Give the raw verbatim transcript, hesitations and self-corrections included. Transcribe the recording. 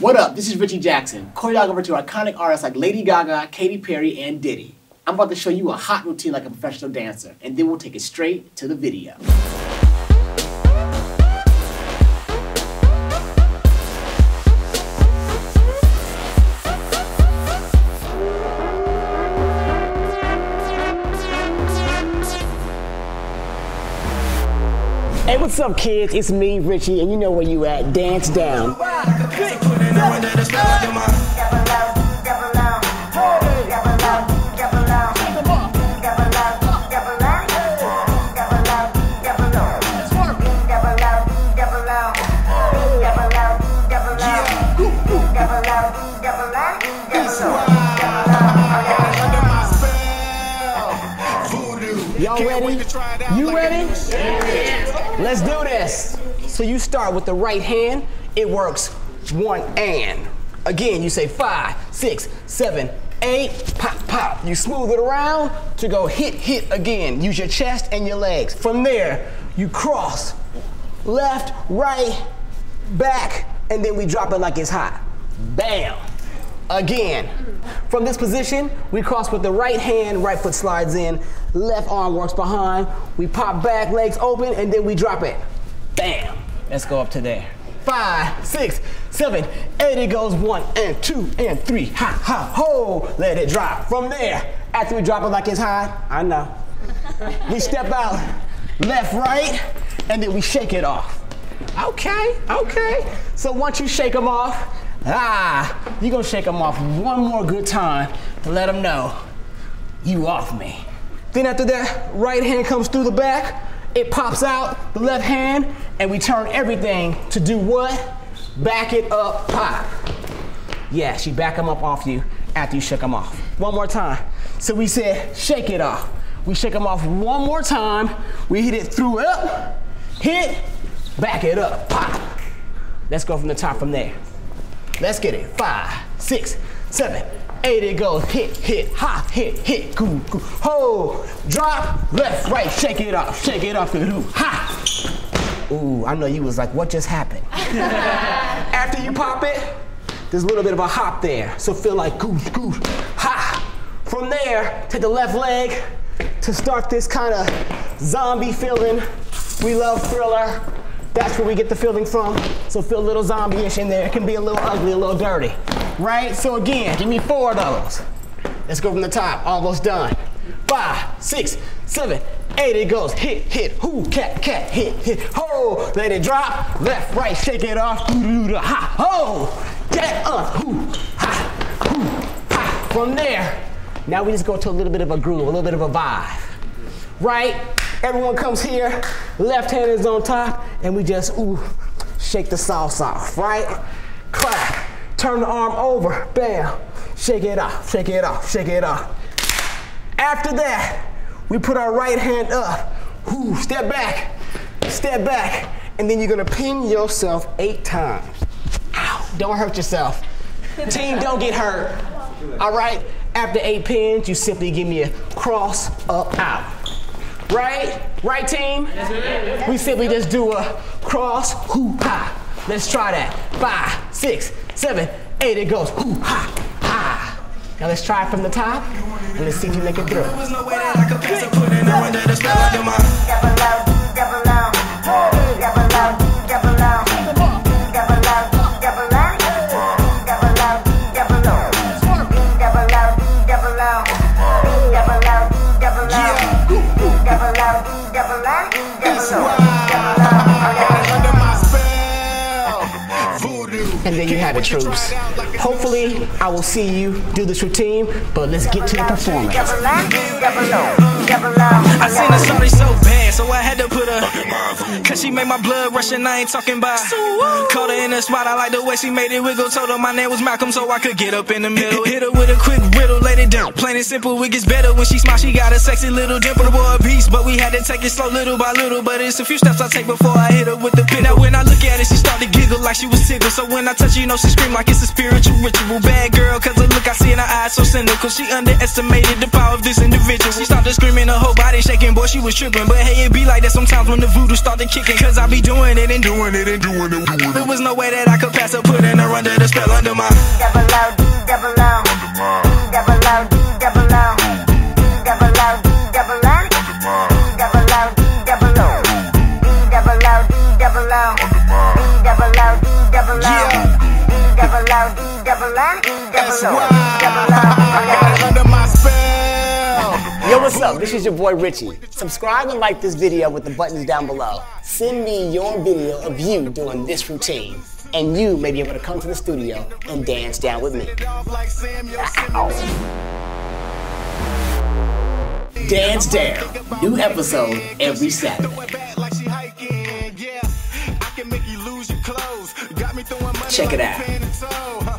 What up? This is Richy Jackson, choreographer to iconic artists like Lady Gaga, Katy Perry, and Diddy. I'm about to show you a hot routine like a professional dancer, and then we'll take it straight to the video. Hey, what's up, kids? It's me, Richy, and you know where you at. Dance Down. Y'all ready? You ready? Yeah. Let's do this. So you start with the right hand. It works one and. Again, you say five, six, seven, eight, pop, pop. You smooth it around to go hit, hit again. Use your chest and your legs. From there, you cross left, right, back, and then we drop it like it's hot. Bam. Again, from this position, we cross with the right hand, right foot slides in, left arm works behind, we pop back, legs open, and then we drop it. Bam! Let's go up to there. Five, six, seven, eight, it goes one and two and three, ha, ha, ho, let it drop. From there, after we drop it like it's hot, I know, we step out, left, right, and then we shake it off. Okay, okay, so once you shake them off, ah, you're gonna shake them off one more good time to let them know you off me. Then after that, right hand comes through the back, it pops out the left hand, and we turn everything to do what? Back it up, pop. Yes, you back them up off you after you shook them off. One more time. So we said, shake it off. We shake them off one more time, we hit it through up, hit, back it up, pop. Let's go from the top from there. Let's get it. Five, six, seven, eight, it goes. Hit, hit, ha, hit, hit, goo, goo, ho. Drop, left, right, shake it off, shake it off, goo, ha. Ooh, I know you was like, what just happened? After you pop it, there's a little bit of a hop there. So feel like goo, goo, ha. From there, take the left leg to start this kind of zombie feeling. We love Thriller. That's where we get the feeling from. So feel a little zombie-ish in there. It can be a little ugly, a little dirty, right? So again, give me four of those. Let's go from the top, almost done. Five, six, seven, eight, it goes. Hit, hit, hoo, cat, cat, hit, hit, ho. Let it drop, left, right, shake it off. Ha, ho, get up, hoo, ha, hoo, ha. From there, now we just go to a little bit of a groove, a little bit of a vibe, right? Everyone comes here, left hand is on top, and we just, ooh, shake the sauce off, right? Clap, turn the arm over, bam, shake it off, shake it off, shake it off. After that, we put our right hand up, ooh, step back, step back, and then you're gonna pin yourself eight times. Ow, don't hurt yourself. Team, don't get hurt, all right? After eight pins, you simply give me a cross, up, out. Right? Right, team? Yes, we simply just do a cross, hoo, ha. Let's try that. Five, six, seven, eight, it goes, hoo, ha, ha. Now let's try it from the top, and let's see if you make it through. There was no way that I could pass a put in the window that's better than mine. And there you have it, troops. Hopefully, I will see you do this routine, but let's get to the performance. I seen a shorty so bad, so I had to put her, cause she made my blood rush and I ain't talking by. Caught her in the spot, I like the way she made it wiggle. Told her my name was Malcolm, so I could get up in the middle. Hit her with a quick riddle, laid it down. Plain and simple, it gets better when she smiles. She got a sexy little dimple, the boy a beast, but we had to take it slow, little by little. But it's a few steps I take before I hit her with the pin. Now when I look at it, she started to giggle like she was tickled. So when when I touch her, you know she scream like it's a spiritual ritual. Bad girl, cause the look I see in her eyes so cynical. She underestimated the power of this individual. She started screaming, her whole body shaking, boy, she was tripping. But hey, it be like that sometimes when the voodoo started kicking. Cause I be doing it and doing it and doing it, doing it. There was no way that I could pass up, putting her under the spell, under my double O, D double O, D double O, D double O, D double O, D double O, D double O, D double O, D double O, D double O, D double O, D double O, D double O, D double O, D double O, D double O. Yo, what's up? This is your boy Richie. Subscribe and like this video with the buttons down below. Send me your video of you doing this routine, and you may be able to come to the studio and dance down with me. Ow. Dance Down. New episode every Saturday. Check it out.